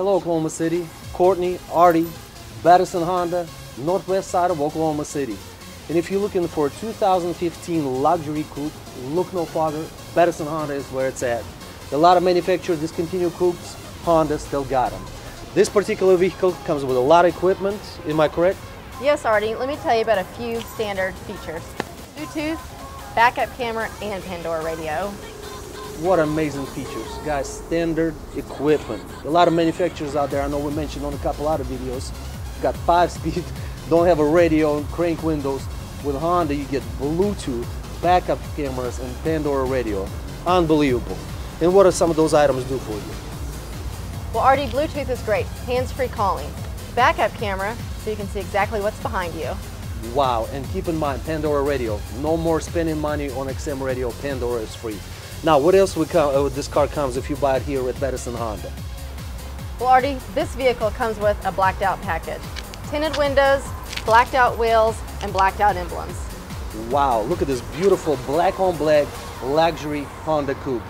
Hello, Oklahoma City. Courtney, Artie, Battison Honda, northwest side of Oklahoma City. And if you're looking for a 2015 luxury coupe, look no farther, Battison Honda is where it's at. A lot of manufacturers discontinue coupes, Honda still got them. This particular vehicle comes with a lot of equipment, am I correct? Yes, Artie, let me tell you about a few standard features. Bluetooth, backup camera, and Pandora radio. What amazing features, guys, standard equipment. A lot of manufacturers out there, I know we mentioned on a couple other videos, got 5-speed, don't have a radio and crank windows. With Honda, you get Bluetooth, backup cameras, and Pandora radio. Unbelievable. And what do some of those items do for you? Well, Artie, Bluetooth is great. Hands-free calling. Backup camera, so you can see exactly what's behind you. Wow, and keep in mind, Pandora radio. No more spending money on XM radio. Pandora is free. Now, what else this car comes if you buy it here at Battison Honda? Well, Artie, this vehicle comes with a blacked-out package. Tinted windows, blacked-out wheels, and blacked-out emblems. Wow, look at this beautiful black-on-black luxury Honda coupe.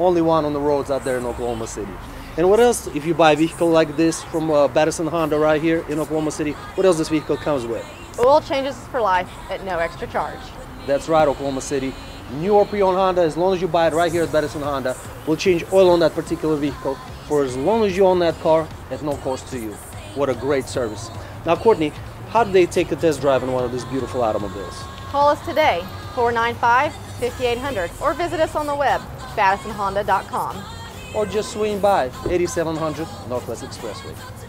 Only one on the roads out there in Oklahoma City. And what else, if you buy a vehicle like this from Battison Honda right here in Oklahoma City, what else this vehicle comes with? Oil changes for life at no extra charge. That's right, Oklahoma City. New or pre-owned Honda, as long as you buy it right here at Battison Honda, we'll change oil on that particular vehicle for as long as you own that car at no cost to you. What a great service. Now, Courtney, how do they take a test drive in one of these beautiful automobiles? Call us today, 495-5800, or visit us on the web, BattisonHonda.com. Or just swing by 8700 Northwest Expressway.